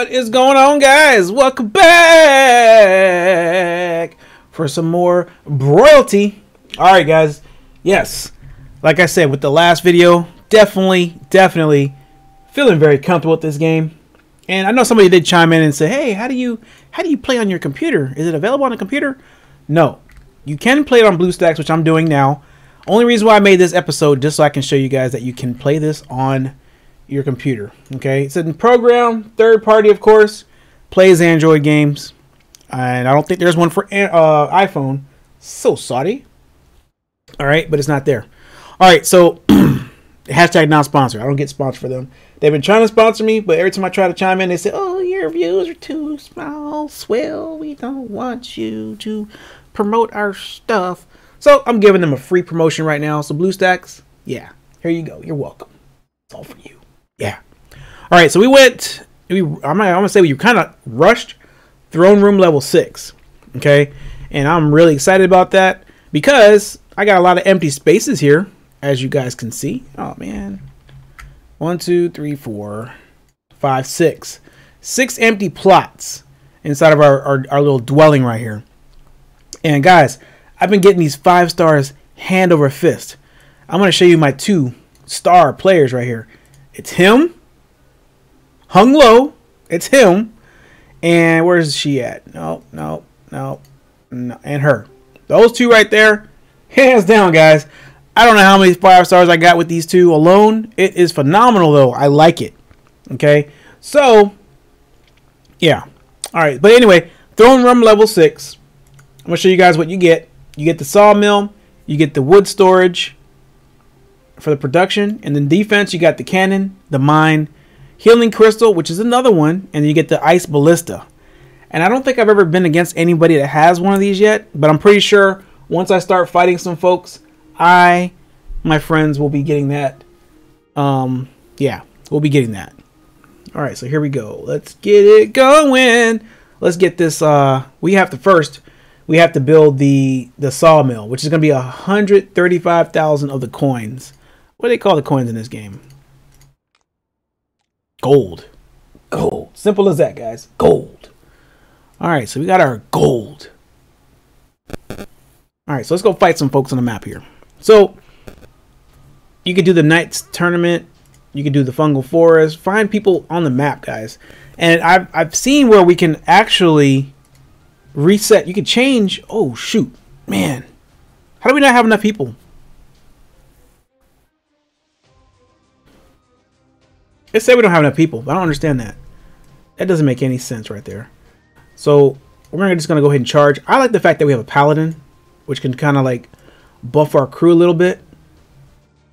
What is going on, guys? Welcome back for some more Broyalty. All right, guys. Yes, like I said with the last video, definitely feeling very comfortable with this game. And I know somebody did chime in and say, "Hey, how do you play on your computer? Is it available on a computer?" No, you can play it on BlueStacks, which I'm doing now. Only reason why I made this episode just so I can show you guys that you can play this on your computer. Okay, it's in program, third party, of course, plays Android games, and I don't think there's one for iPhone, so sorry. All right, but it's not there. All right, so hashtag not sponsored. I don't get sponsored for them. They've been trying to sponsor me, but every time I try to chime in, they say, "Oh, your views are too small, Swill. We don't want you to promote our stuff." So I'm giving them a free promotion right now. So BlueStacks, yeah, here you go. You're welcome. It's all for you. Yeah. All right. So we went. I'm gonna say we kind of rushed Throne Room Level 6. Okay. And I'm really excited about that because I got a lot of empty spaces here, as you guys can see. Oh man. 1, 2, 3, 4, 5, 6. 6 empty plots inside of our little dwelling right here. And guys, I've been getting these 5 stars hand over fist. I'm gonna show you my 2-star players right here. It's him, Hung Low. It's him, and where's she at? No, no, no, no, and her. Those two right there, hands down, guys. I don't know how many 5 stars I got with these two alone. It is phenomenal, though. I like it. Okay, so yeah, all right. But anyway, Throne Room Level 6. I'm gonna show you guys what you get. You get the sawmill. You get the wood storage for the production, and then defense, you got the cannon, the mine, healing crystal, which is another one, and you get the ice ballista. And I don't think I've ever been against anybody that has one of these yet, but I'm pretty sure once I start fighting some folks, my friends will be getting that. Yeah, we'll be getting that. All right, so here we go. Let's get it going. Let's get this. We have to build the sawmill, which is going to be 135,000 of the coins. What do they call the coins in this game? Gold. Gold. Simple as that, guys. Gold. All right, so we got our gold. All right, so let's go fight some folks on the map here. So you could do the Knights Tournament. You could do the Fungal Forest. Find people on the map, guys. And I've seen where we can actually reset. You can change. Oh, shoot. Man. How do we not have enough people? It said we don't have enough people, but I don't understand that. That doesn't make any sense right there. So we're just going to go ahead and charge. I like the fact that we have a paladin, which can kind of like buff our crew a little bit.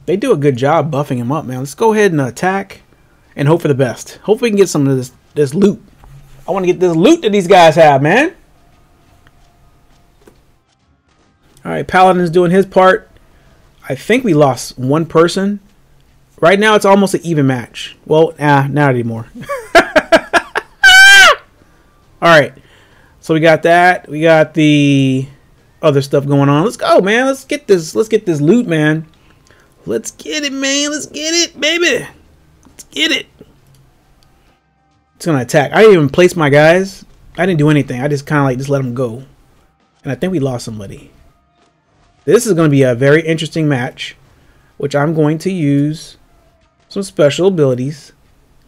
They do a good job buffing him up, man. Let's go ahead and attack and hope for the best. Hopefully we can get some of this loot. I want to get this loot that these guys have, man. All right, paladin's doing his part. I think we lost one person. Right now, it's almost an even match. Well, nah, not anymore. Alright. So we got that. We got the other stuff going on. Let's go, man. Let's get this. Let's get this loot, man. Let's get it, man. Let's get it, baby. Let's get it. It's going to attack. I didn't even place my guys. I didn't do anything. I just kind of like just let them go. And I think we lost somebody. This is going to be a very interesting match, which I'm going to use some special abilities.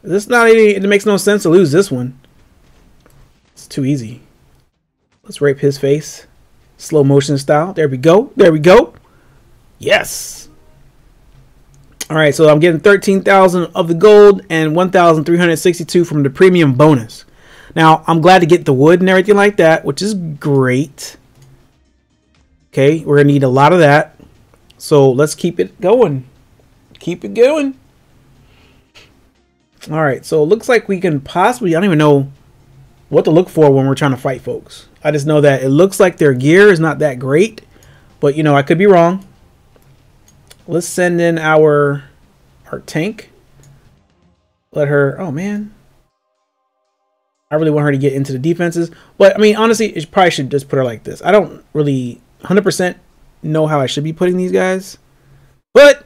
It makes no sense to lose this one. It's too easy. Let's rape his face. Slow motion style. There we go. There we go. Yes. All right, so I'm getting 13,000 of the gold and 1,362 from the premium bonus. Now, I'm glad to get the wood and everything like that, which is great. Okay, we're going to need a lot of that. So let's keep it going. Keep it going. All right, so it looks like we can possibly, I don't even know what to look for when we're trying to fight folks. I just know that it looks like their gear is not that great, but you know, I could be wrong. Let's send in our tank. Let her, oh man. I really want her to get into the defenses, but I mean, honestly, it probably should just put her like this. I don't really 100% know how I should be putting these guys, but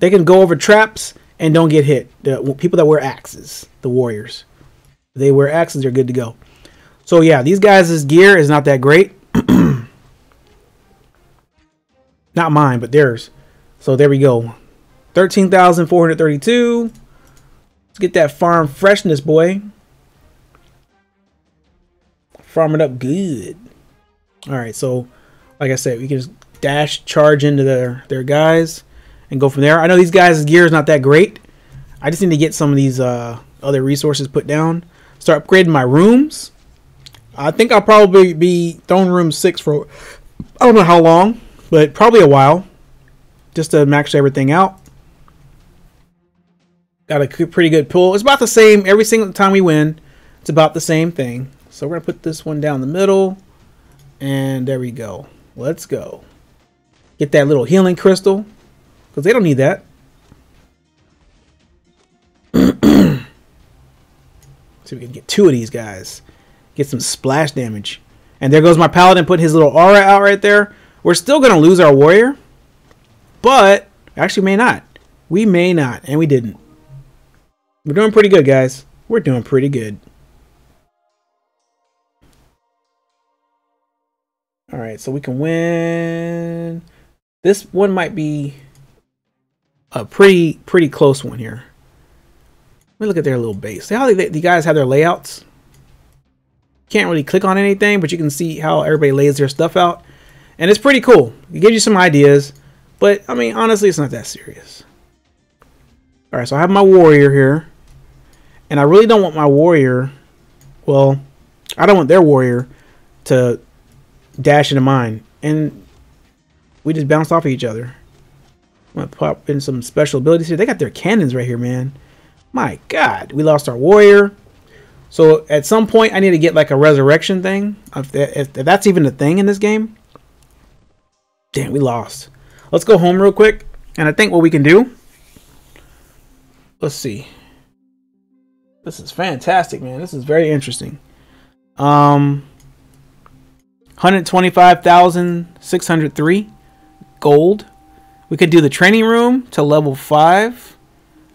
they can go over traps and don't get hit. The people that wear axes, the warriors. they wear axles, they're good to go. So yeah, these guys' gear is not that great. Not mine, but theirs. So there we go. 13,432. Let's get that farm freshness, boy. Farm it up good. All right, so like I said, we can just dash charge into their guys and go from there. I know these guys' gear is not that great. I just need to get some of these other resources put down. Start upgrading my rooms. I think I'll probably be throwing room 6 for, I don't know how long, but probably a while, just to max everything out. Got a pretty good pull. It's about the same every single time we win. It's about the same thing. So we're going to put this one down the middle. And there we go. Let's go. Get that little healing crystal, because they don't need that. So we can get 2 of these guys. Get some splash damage. And there goes my paladin. Put his little aura out right there. We're still going to lose our warrior, but actually may not. We may not, and we didn't. We're doing pretty good, guys. We're doing pretty good. All right, so we can win. This one might be a pretty close one here. Let me look at their little base. See how the guys have their layouts? Can't really click on anything, but you can see how everybody lays their stuff out. And it's pretty cool. It gives you some ideas. But, I mean, honestly, it's not that serious. All right, so I have my warrior here. And I really don't want my warrior... Well, I don't want their warrior to dash into mine. And we just bounced off of each other. I'm going to pop in some special abilities here. They got their cannons right here, man. My God. We lost our warrior. So, at some point, I need to get, like, a resurrection thing. If that's even a thing in this game. Damn, we lost. Let's go home real quick. And I think what we can do... Let's see. This is fantastic, man. This is very interesting. 125,603 gold. We could do the training room to level 5.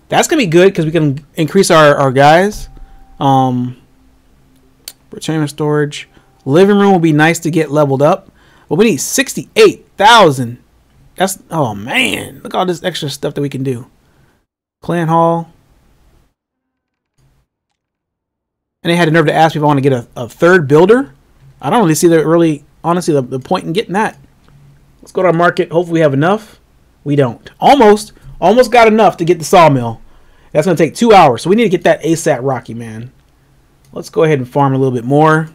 That's going to be good because we can increase our guys. Return storage. Living room will be nice to get leveled up. But we need 68,000. That's, oh man, look at all this extra stuff that we can do. Clan hall. And they had the nerve to ask me if I want to get a third builder. I don't really see that, really, honestly, the point in getting that. Let's go to our market. Hopefully we have enough. We don't. Almost got enough to get the sawmill. That's going to take 2 hours. So we need to get that ASAP Rocky, man. Let's go ahead and farm a little bit more.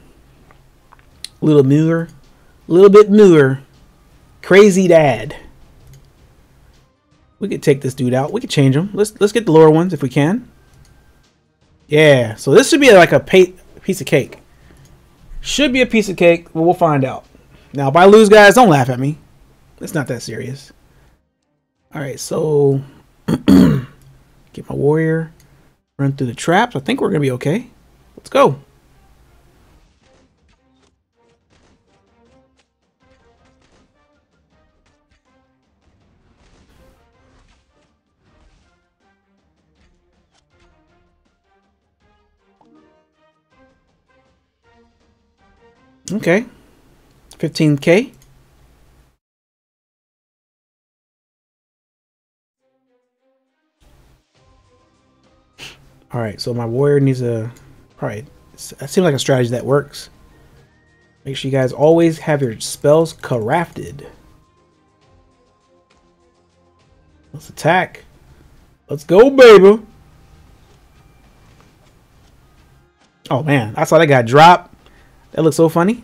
A little newer. A little bit newer. Crazy dad. We could take this dude out. We could change him. Let's get the lower ones if we can. Yeah. So this should be like a piece of cake. Should be a piece of cake, but we'll find out. Now, if I lose, guys, don't laugh at me. It's not that serious. All right. So... Get my warrior, run through the traps. I think we're gonna be okay. Let's go. Okay, 15K. All right, so my warrior needs a, probably, that seems like a strategy that works. Make sure you guys always have your spells crafted. Let's attack. Let's go, baby. Oh, man, I saw that guy drop. That looks so funny.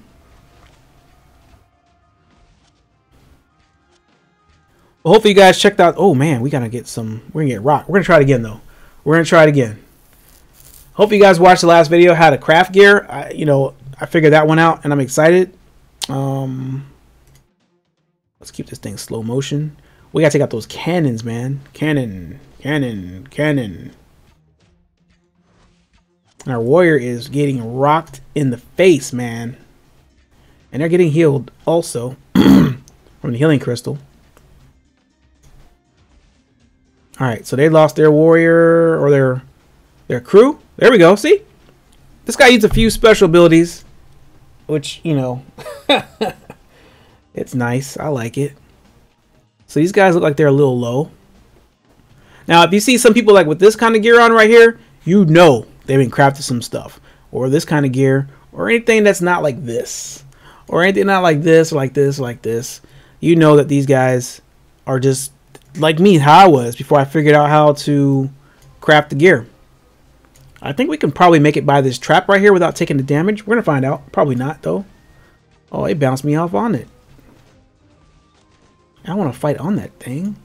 Well, hopefully you guys checked out. Oh, man, we got to get some, we're going to get rocked. We're going to try it again, though. We're going to try it again. Hope you guys watched the last video, how to craft gear. I figured that one out, and I'm excited. Let's keep this thing slow motion. We got to take out those cannons, man. Cannon, cannon, cannon. And our warrior is getting rocked in the face, man. And they're getting healed also from the healing crystal. All right, so they lost their warrior or their crew. There we go. See? This guy used a few special abilities, which, you know, it's nice. I like it. So these guys look like they're a little low. Now, if you see some people like with this kind of gear on right here, you know they've been crafted some stuff. Or this kind of gear, or anything that's not like this. Or anything not like this, or like this, or like this. You know that these guys are just like me, how I was before I figured out how to craft the gear. I think we can probably make it by this trap right here without taking the damage. We're going to find out. Probably not, though. Oh, it bounced me off on it. I want to fight on that thing.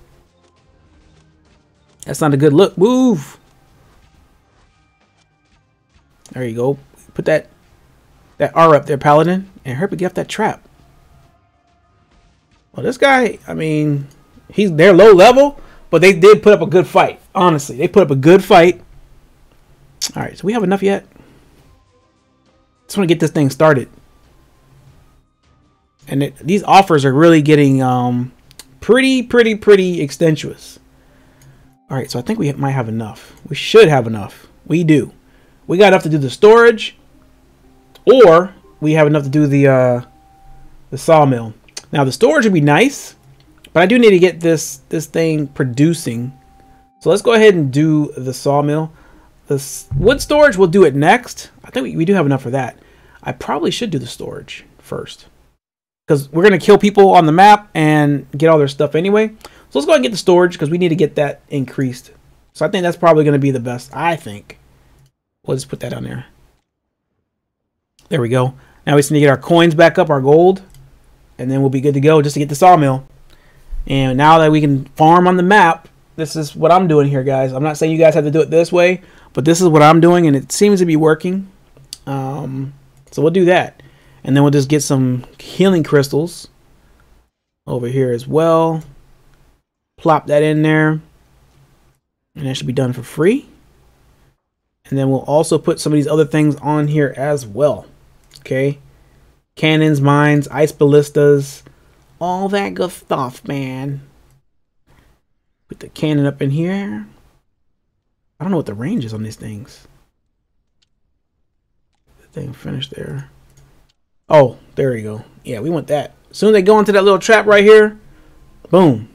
That's not a good look. Move. There you go. Put that R up there, Paladin. And Herpy, get off that trap. Well, this guy, I mean, they're low level, but they did put up a good fight. Honestly, they put up a good fight. All right, so we have enough yet? Just want to get this thing started. And these offers are really getting pretty extensuous. All right, so I think we might have enough. We should have enough. We do. We got enough to do the storage, or we have enough to do the sawmill. Now the storage would be nice, but I do need to get this thing producing. So let's go ahead and do the sawmill. The wood storage, we'll do it next. I think we do have enough for that. I probably should do the storage first, because we're going to kill people on the map and get all their stuff anyway. So let's go ahead and get the storage, because we need to get that increased. So I think that's probably going to be the best, I think. We'll just put that on there. There we go. Now we just need to get our coins back up, our gold, and then we'll be good to go just to get the sawmill. And now that we can farm on the map, this is what I'm doing here, guys. I'm not saying you guys have to do it this way, but this is what I'm doing, and it seems to be working. So we'll do that. And then we'll just get some healing crystals over here as well. Plop that in there. And that should be done for free. And then we'll also put some of these other things on here as well. Okay. Cannons, mines, ice ballistas. All that good stuff, man. Put the cannon up in here. I don't know what the range is on these things. The thing finished there. Oh, there we go. Yeah, we want that. As soon as they go into that little trap right here, boom.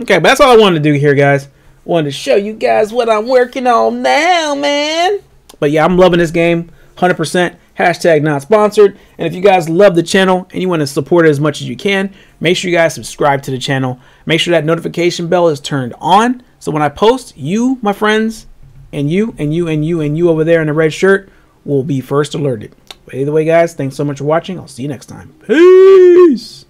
Okay, but that's all I wanted to do here, guys. Wanted to show you guys what I'm working on now, man. But yeah, I'm loving this game 100%. Hashtag not sponsored. And if you guys love the channel and you want to support it as much as you can, make sure you guys subscribe to the channel. Make sure that notification bell is turned on, so when I post, you, my friends, and you over there in the red shirt will be first alerted. But either way, guys, thanks so much for watching. I'll see you next time. Peace.